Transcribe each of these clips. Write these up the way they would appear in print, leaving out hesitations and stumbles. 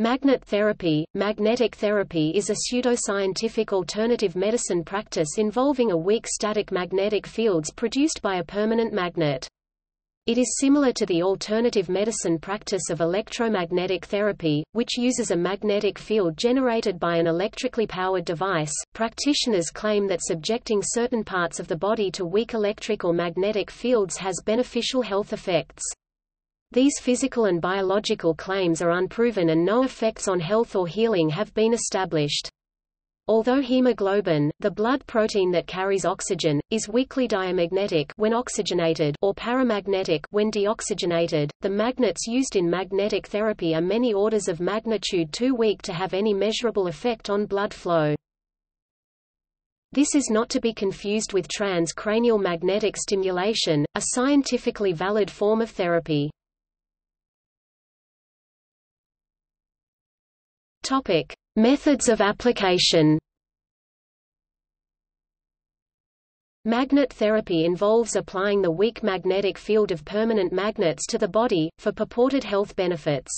Magnet therapy. Magnetic therapy is a pseudoscientific alternative medicine practice involving a weak static magnetic fields produced by a permanent magnet. It is similar to the alternative medicine practice of electromagnetic therapy, which uses a magnetic field generated by an electrically powered device. Practitioners claim that subjecting certain parts of the body to weak electric or magnetic fields has beneficial health effects. These physical and biological claims are unproven and no effects on health or healing have been established. Although hemoglobin, the blood protein that carries oxygen, is weakly diamagnetic when oxygenated or paramagnetic when deoxygenated, the magnets used in magnetic therapy are many orders of magnitude too weak to have any measurable effect on blood flow. This is not to be confused with transcranial magnetic stimulation, a scientifically valid form of therapy. Topic: Methods of application. Magnet therapy involves applying the weak magnetic field of permanent magnets to the body for purported health benefits.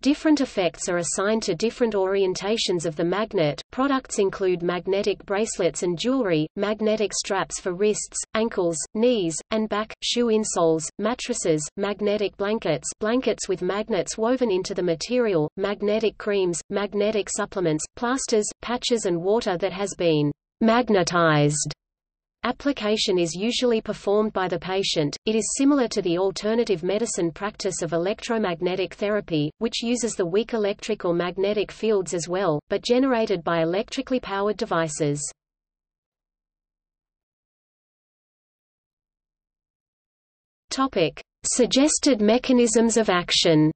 Different effects are assigned to different orientations of the magnet. Products include magnetic bracelets and jewelry, magnetic straps for wrists, ankles, knees, and back, shoe insoles, mattresses, magnetic blankets, blankets with magnets woven into the material, magnetic creams, magnetic supplements, plasters, patches, and water that has been magnetized. Application is usually performed by the patient. It is similar to the alternative medicine practice of electromagnetic therapy, which uses the weak electric or magnetic fields as well, but generated by electrically powered devices. Topic: Suggested mechanisms of action.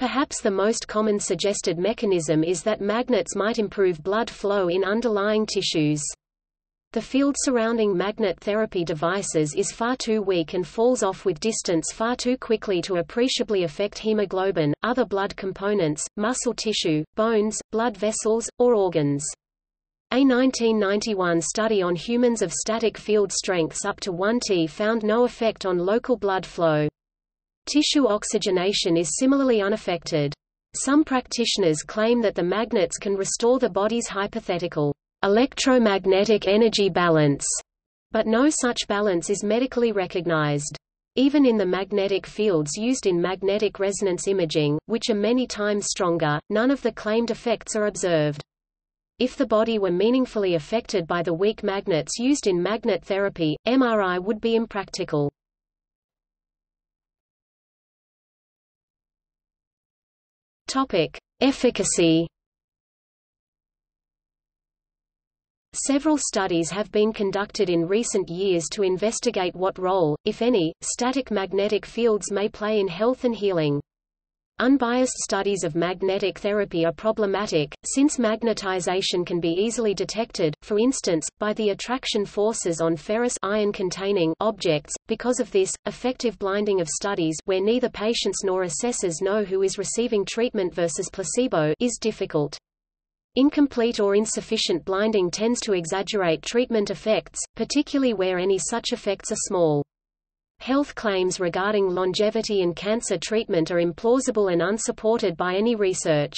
Perhaps the most common suggested mechanism is that magnets might improve blood flow in underlying tissues. The field surrounding magnet therapy devices is far too weak and falls off with distance far too quickly to appreciably affect hemoglobin, other blood components, muscle tissue, bones, blood vessels, or organs. A 1991 study on humans of static field strengths up to 1 T found no effect on local blood flow. Tissue oxygenation is similarly unaffected. Some practitioners claim that the magnets can restore the body's hypothetical electromagnetic energy balance, but no such balance is medically recognized. Even in the magnetic fields used in magnetic resonance imaging, which are many times stronger, none of the claimed effects are observed. If the body were meaningfully affected by the weak magnets used in magnet therapy, MRI would be impractical. Efficacy. Several studies have been conducted in recent years to investigate what role, if any, static magnetic fields may play in health and healing. Unbiased studies of magnetic therapy are problematic, since magnetization can be easily detected, for instance, by the attraction forces on ferrous iron-containing objects. Because of this, effective blinding of studies where neither patients nor assessors know who is receiving treatment versus placebo is difficult. Incomplete or insufficient blinding tends to exaggerate treatment effects, particularly where any such effects are small. Health claims regarding longevity and cancer treatment are implausible and unsupported by any research.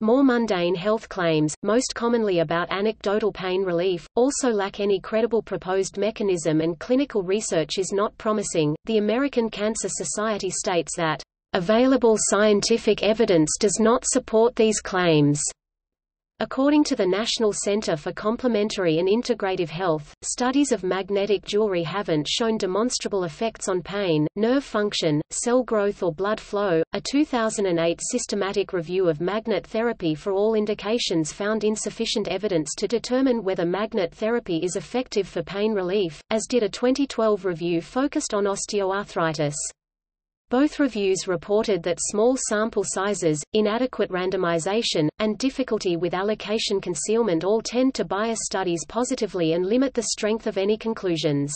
More mundane health claims, most commonly about anecdotal pain relief, also lack any credible proposed mechanism and clinical research is not promising. The American Cancer Society states that, "available scientific evidence does not support these claims." According to the National Center for Complementary and Integrative Health, studies of magnetic jewelry haven't shown demonstrable effects on pain, nerve function, cell growth, or blood flow. A 2008 systematic review of magnet therapy for all indications found insufficient evidence to determine whether magnet therapy is effective for pain relief, as did a 2012 review focused on osteoarthritis. Both reviews reported that small sample sizes, inadequate randomization, and difficulty with allocation concealment all tend to bias studies positively and limit the strength of any conclusions.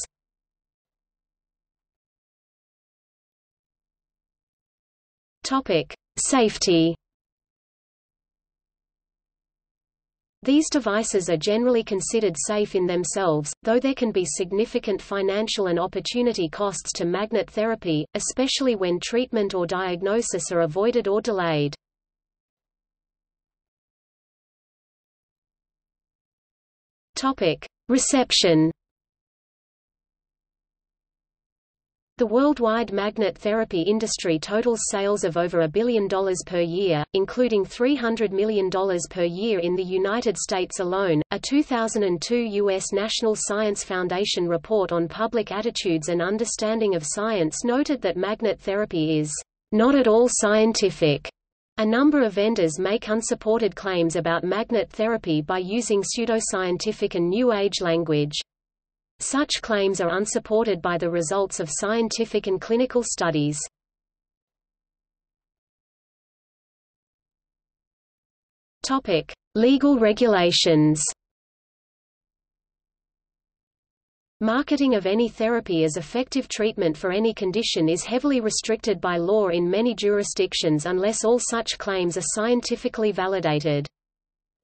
Safety. These devices are generally considered safe in themselves, though there can be significant financial and opportunity costs to magnet therapy, especially when treatment or diagnosis are avoided or delayed. Reception. The worldwide magnet therapy industry totals sales of over $1 billion per year, including $300 million per year in the United States alone. A 2002 U.S. National Science Foundation report on public attitudes and understanding of science noted that magnet therapy is not at all scientific. A number of vendors make unsupported claims about magnet therapy by using pseudoscientific and New Age language. Such claims are unsupported by the results of scientific and clinical studies. Topic: Legal regulations. Marketing of any therapy as effective treatment for any condition is heavily restricted by law in many jurisdictions unless all such claims are scientifically validated.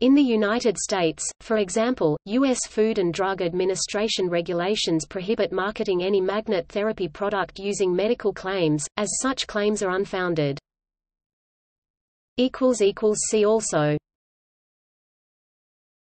In the United States, for example, U.S. Food and Drug Administration regulations prohibit marketing any magnet therapy product using medical claims, as such claims are unfounded. See also